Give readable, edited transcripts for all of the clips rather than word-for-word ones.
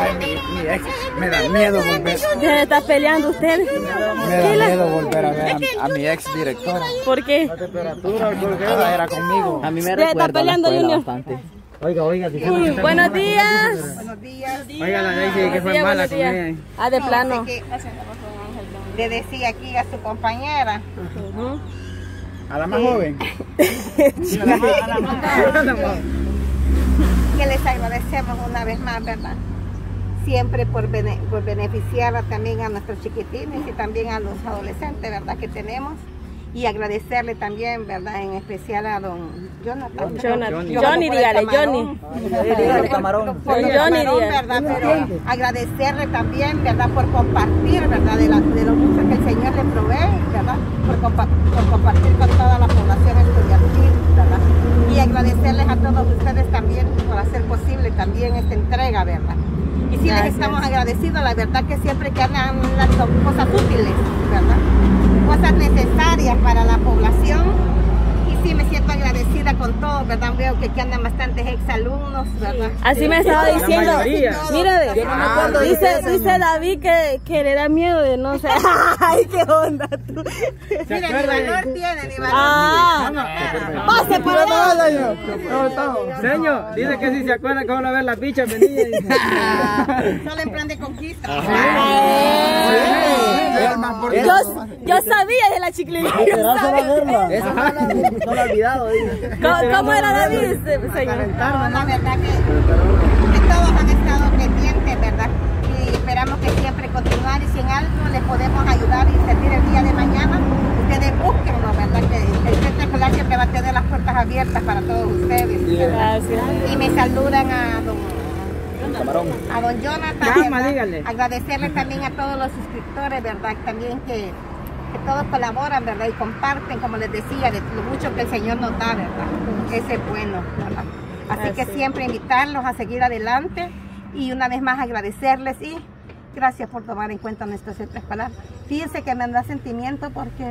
Mi ex, me da miedo volver. ¿Ya se está peleando usted? Me da miedo volver a ver a mi ex directora. ¿Por qué? La temperatura, porque ella era conmigo. A mí me recuerda está peleando, a la escuela bastante. Oiga, buenos días. Oiga, la ley que fue mala con ella. Ah, de plano. Le decía aquí a su compañera. A la más joven. Que les agradecemos una vez más, ¿verdad? Siempre por beneficiar también a nuestros chiquitines y también a los adolescentes, ¿verdad?, que tenemos. Y agradecerle también, ¿verdad?, en especial a don Jonathan. Johnny, dígale, Johnny. Dígale, camarón. ¿Verdad? Pero agradecerle también, ¿verdad?, por compartir, ¿verdad?, de lo mucho que el Señor le provee, ¿verdad?, por compartir con toda la población estudiantil, ¿verdad? Y agradecerles a todos ustedes también por hacer posible también esta entrega, ¿verdad? Y sí, les estamos agradecidos, la verdad que siempre que hagan cosas útiles, ¿verdad?, cosas necesarias para la población. Y sí, me siento agradecida con todo, ¿verdad? Veo que aquí andan bastantes exalumnos, ¿verdad? Así me estaba diciendo, mire, no dice David que le da miedo de no ser. ¡Ay, qué onda tú! Mire, mi valor tiene, mi valor. ¡Pase para allá! Señor, dice que si se acuerdan que van a ver las bichas venidas. Solo en plan de conquista. Yo sabía de la chiclina. No lo he olvidado. ¿Cómo era David, señor? No, la verdad que todos han estado pendientes, ¿verdad? Y esperamos que siempre continuar, y si en algo les podemos ayudar y servir el día de mañana, ustedes búsquenlo, ¿verdad? Que el centro escolar siempre va a tener las puertas abiertas para todos ustedes. Gracias. Y me saludan a don Jonathan. Agradecerles también a todos los suscriptores, ¿verdad?, también que todos colaboran, ¿verdad?, y comparten, como les decía, de lo mucho que el Señor nos da, ¿verdad? Ese es bueno, ¿verdad? Así que siempre invitarlos a seguir adelante, y una vez más agradecerles y gracias por tomar en cuenta nuestro centro escolar. Fíjense que me da sentimiento porque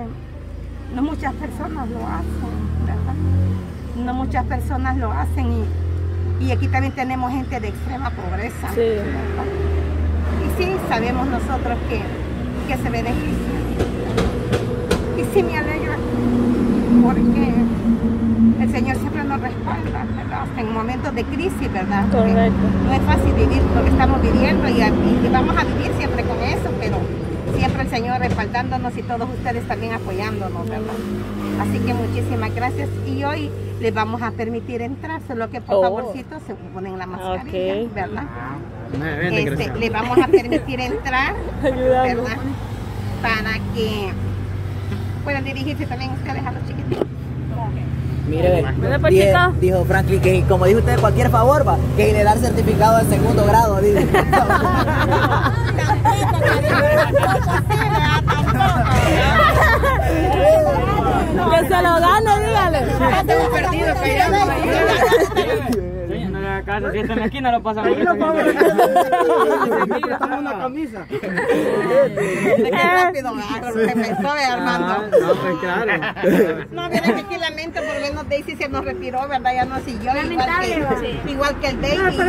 no muchas personas lo hacen, ¿verdad? No muchas personas lo hacen, y aquí también tenemos gente de extrema pobreza, sí, ¿verdad? Y sí, sabemos nosotros que se benefician. Y sí me alegra porque el Señor siempre nos respalda, ¿verdad?, en momentos de crisis, ¿verdad? Correcto. No es fácil vivir lo que estamos viviendo, y vamos a vivir siempre con eso, pero siempre el Señor respaldándonos y todos ustedes también apoyándonos, ¿verdad? Así que muchísimas gracias, y hoy les vamos a permitir entrar, solo que por favorcito se ponen la mascarilla, ¿verdad? Les vamos a permitir entrar, ¿verdad?, para que puedan dirigirse también ustedes a los chiquititos. Mire, dijo Franklin que, como dijo usted, cualquier favor va, que le da el certificado de segundo grado, dice. Que se lo dan, dígale. Tengo perdido, si está en la esquina lo pasamos. Ahí lo vamos. Estamos una camisa. Qué rápido, se pensó de Armando. No, pues claro. No, miren, aquí lamento por vernos, Daisy se nos retiró, ¿verdad? Ya no siguió. Igual que el Daisy.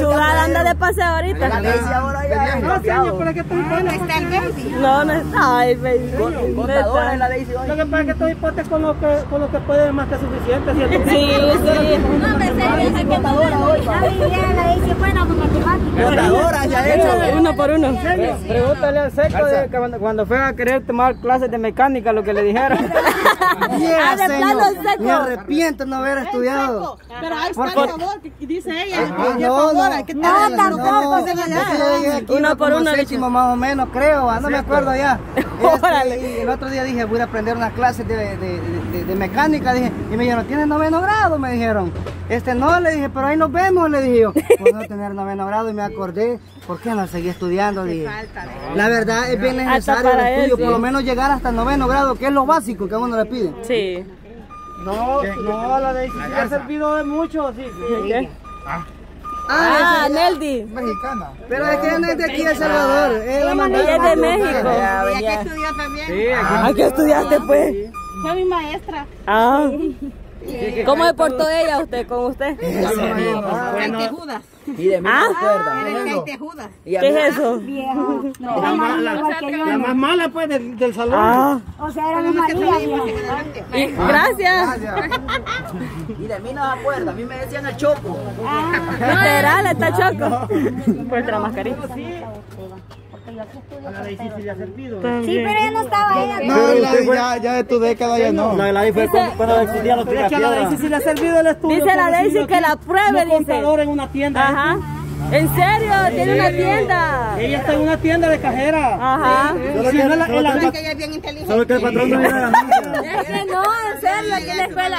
Chugal anda de paseo ahorita. La Daisy ahora ya. No, señor, pero es que estoy bueno. No está el Daisy. No está el Daisy. Contadora es la Daisy hoy. Lo que pasa es que estoy hipotes con lo que puede más que suficiente, ¿cierto? Sí. No me sé, que contadora hoy. La Daisy buena con matemáticas. Contadora, ya hecho. Uno por uno. Pregúntale al seco de cuando fue a querer tomar clases de mecánica lo que le dijeron. Me arrepiento de no haber estudiado. Pero ahí está el favor, dice ella. No, uno por uno. Séptimo más o menos, creo. No me acuerdo ya. El otro día dije, voy a aprender unas clases de mecánica. Y me dijeron, ¿tienes noveno grado? Me dijeron. No, le dije, pero ahí nos vemos, le dije yo. Puedo tener noveno grado, y me acordé, ¿por qué no seguí estudiando? Dije, la verdad es bien necesario el estudio, por lo menos llegar hasta el noveno grado, que es lo básico que a uno le piden. Sí. No, la Daisy ha servido de mucho, sí. Neldi. Mexicana. Pero es que ella no es de aquí de El Salvador. Ella es de México. ¿Y aquí estudió también? Sí, aquí estudiaste, pues. Fue mi maestra. ¿Cómo se portó ella usted con usted? Judas. Y de mí se acuerda. ¿Qué es eso? La más mala pues del salón. O sea, era la María. Gracias. Y de mí no se acuerda, a mí me decían el Choco. Literal, está Choco. Puesta la mascarilla. A la de sí le ha servido. Sí, pero ella no estaba ella. No, ya de tu década ya no. La de la fue cuando existían los picapiedras. A la de sí le ha servido el estudio. Dice la Daisy que la pruebe, dice. Un contador en una tienda. Ajá. ¿En serio? Tiene una tienda. Ella está en una tienda de cajera. Ajá. Solo que ella es bien inteligente. Solo que el patrón no era la misma. Es que no, en serio, aquí en la escuela.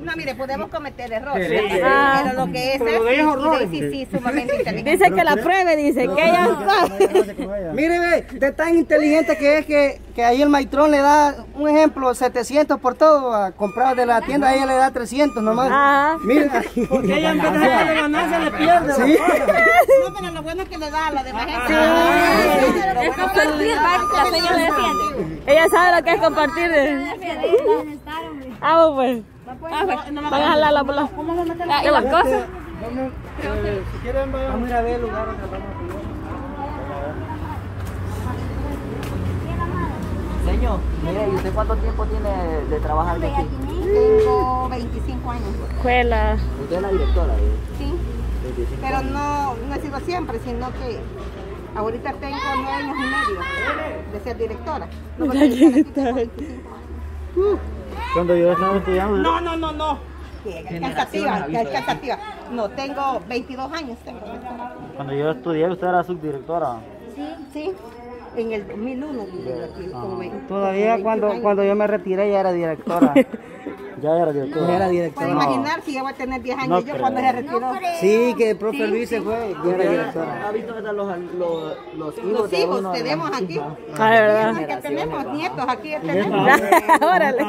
No, mire, podemos cometer errores. Pero lo que es. Pero de ellos horrores. Sí, sumamente inteligente. Dice que la pruebe, dice, que ella está. Mire, ve, de tan inteligente que es que ahí el maitrón le da, un ejemplo, 700 por todo. A comprar de la tienda, ella le da 300 nomás. Ajá. Mire, porque ella en vez de ganancia le pierde. Sí. No, pero lo bueno es que le da a la demás gente. Es compartir, la señora le defiende. Ella sabe lo que es compartir. Ah, pues. Van a jalarla por las cosas. Si quieren, vamos a ir a ver el lugar donde vamos a pillar. Señor, ¿y usted cuánto tiempo tiene de trabajar aquí? Tengo 25 años. Escuela. ¿Usted es la directora? Sí. Pero no he sido siempre, sino que ahorita tengo 9 años y medio de ser directora. ¿Cuando yo estaba estudiando? No. Cansativa. No, tengo 22 años. Cuando yo estudié, ¿usted era subdirectora? Sí. En el 2001. Todavía cuando yo me retiré ya era directora. Ya era directora. ¿Puedo imaginar si yo voy a tener 10 años yo cuando se retiró? No, sí, que el profe Luis se fue. Ya era directora. ¿Ha visto los hijos tenemos aquí? Ah, de verdad. Tenemos nietos aquí. Órale.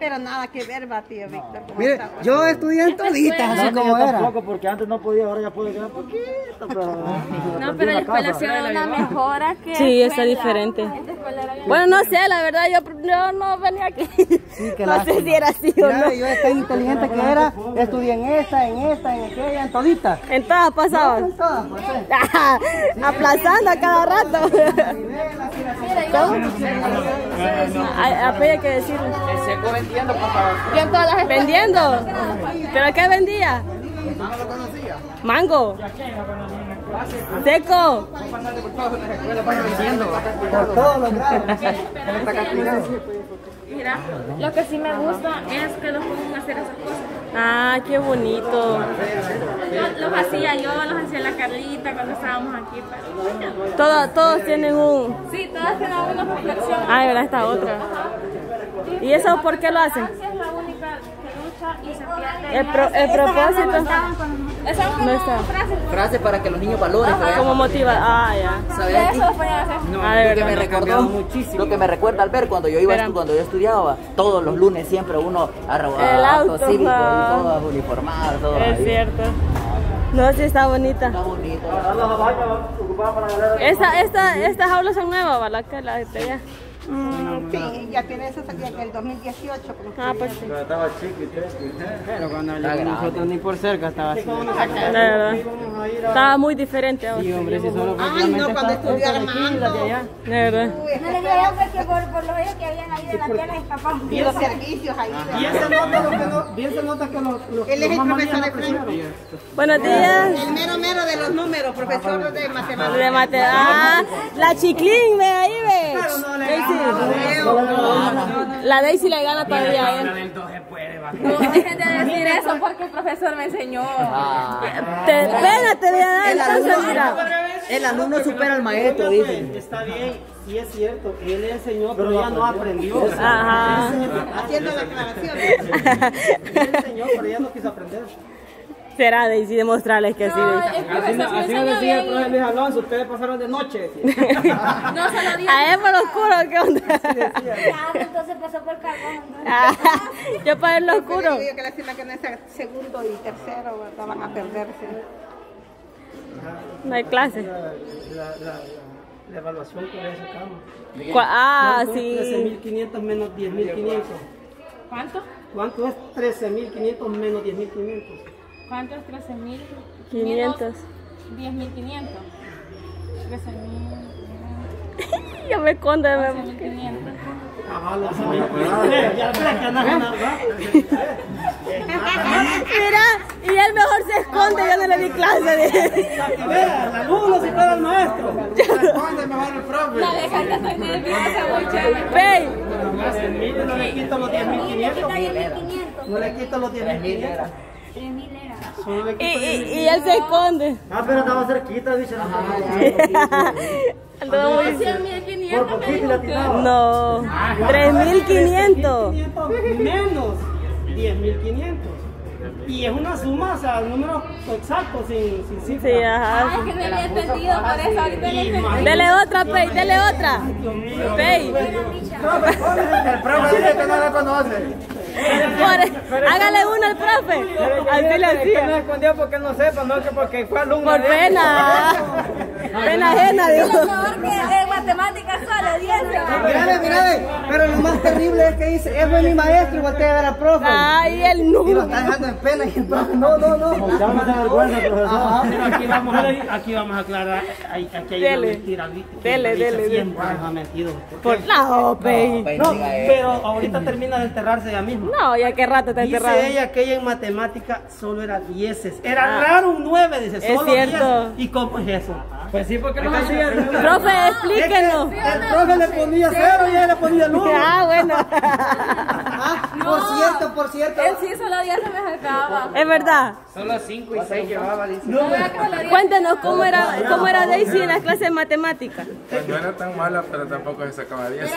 Pero nada que ver, tío Víctor. Mire, yo estudié en toditas, así como era. Tampoco, porque antes no podía, ahora ya puedo quedar poquito. No, pero la escuela ha sido una mejora que... Sí, está diferente. Bueno, no sé, la verdad, yo no venía aquí. Sí, que no sé si era así o no. Yo tan inteligente que era, estudié en esta, en aquella, en toditas. En todas pasaban. En todas, aplazando a cada rato. Apenas que decir... Vendiendo, por favor. ¿Vendiendo? ¿Pero qué vendía? No lo conocía. ¿Mango? ¿Seco? Por todos los lados. Mira, lo que sí me gusta es que los pueden hacer esas cosas. Ah, qué bonito. Los hacía yo, los hacía la Carlita cuando estábamos aquí. Pero... Todos tienen un... Sí, todas tienen una reflexión. Ah, de verdad, esta otra. ¿Y eso por qué lo hacen? Es la única que lucha y se pierde. El propósito. Esa es una frase para que los niños valoren. Como motiva. Ah, ya. ¿Sabes? Eso fue hacer. No, que me recordó muchísimo. Lo que me recuerda al ver cuando yo estudiaba, todos los lunes siempre uno arrobado, cívico, todo uniformado, todo. Es cierto. No, sí, está bonita. Está bonita. Estas aulas son nuevas, ¿verdad? Que las de allá. Sí, ya tiene esa salida en el 2018. Ah, pues sí. Pero estaba chico y pero cuando llegamos nosotros ni por cerca estaba así. Estaba muy diferente ahora. Sí, hombre, si solo cuando estudié Armando. De verdad. No le dieron porque por los hoyos que habían ahí de la tierra escapaban. Y los servicios ahí. Bien se nota que los... Él es el profesor de Franco. Buenos días. El mero de los números, profesor de matemáticas. De matemáticas. La Chiclín, ve ahí, ve. La Daisy le gana todavía a él. La del 2 se puede, va. No dejen de decir eso porque el profesor me enseñó. Espérate, el alumno supera al maestro, dice. Está bien, sí es cierto. Él le enseñó, pero ya no aprendió. Ajá. Haciendo la aclaración. Él enseñó, pero ya no quiso aprender. Será Daisy demostrarles que así así nos decía el profe Luis Alonso, ustedes pasaron de noche. No se lo digo. A él por lo oscuro, ¿qué onda? Entonces pasó por carbón. Yo para él lo oscuro. Yo que lástima que en ese segundo y tercero van a perderse. No hay clase. La evaluación que le sacamos. Ah, sí. 13.500 menos 10.500. ¿Cuánto? ¿Cuánto es 13.500 menos 10.500? ¿Cuánto es 13.500? 10.500. 13.000. Ya me escondo de nuevo. 13.500. Cabalas, ya ves que no es nada. Mira, y él mejor se esconde, yo no le di clase. Mira, la luna se para el maestro. Se esconde mejor el profe. La deja que estoy nerviosa, muy chévere. No le quito los 10.500. No le quito los 10.500. 3.000 era. Y él se esconde. Ah, pero estaba cerquita, dice. No, 1.500. No, 3.500. Menos 10.500. Y es una suma, o sea, números exactos sin cifras. Sí, ajá. Ah, es que no había entendido, por eso ahorita le entendí. Dele otra, Pei, dele otra. Pei. El profe dice que no la conoce. Hágale uno al profe. Así le hacía. No escondió porque no sepa, no que porque fue alumno. Por pena. Pena ajena, Dios. Mejor que matemáticas solo, 10. Mirale. Pero lo más terrible es que dice, es mi maestro y voltea a ver al profe. Ay, el número. Y lo está dejando en pena y el profe, no. Ya vamos a vergüenza, profesor. Pero aquí vamos a aclarar, aquí hay una mentira. Dele. Siempre ha mentido. Por la OPE. No, pero ahorita termina de enterrarse ya mismo. No, ya qué rato está enterrado. Dice ella que ella en matemática solo era 10. Era raro un 9, dice, solo 10. ¿Y cómo es eso? Pues sí, porque no hacían. Profe, explíquenos. El profe le ponía 0 y ella le ponía 1. Ah, bueno. Por cierto. Él sí, solo 10 se me sacaba. Es verdad. Solo 5 y 6 llevaba. Cuéntanos cómo era Daisy en las clases de matemáticas. Pues no era tan mala, pero tampoco se sacaba 10.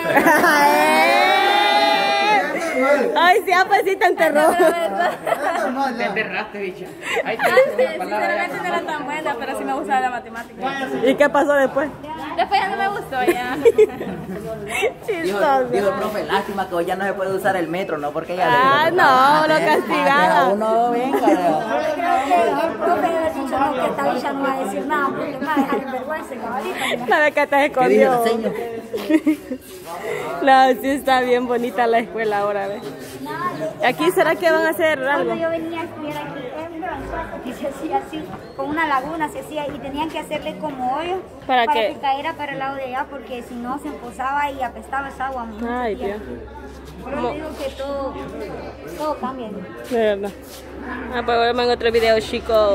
Ay, sí, pues sí te enterró. Te enterraste, bicha. Ay, sinceramente no era tan buena, pero sí me gustaba la matemática. ¿Y qué pasó después? Después ya no me gustó, ya. Dijo el profe, lástima que hoy ya no se puede usar el metro, ¿no? Porque ya... Ah, no, lo castigaba. Uno, venga. El profe debe haber dicho, no, que esta bicha no va a decir nada, porque me va a dejar en vergüenza, caballito. Sabe que te escondió. No, sí está bien bonita la escuela ahora, ¿ves? ¿Aquí será que van a hacer algo? Cuando yo venía a estudiar aquí, y se hacía así, con una laguna se hacía, y tenían que hacerle como hoyo para que caera para el lado de allá, porque si no se empozaba y apestaba esa agua. Ay, Dios. Pero digo que todo cambia. De verdad. Ah, pues vemos en otro video, chicos.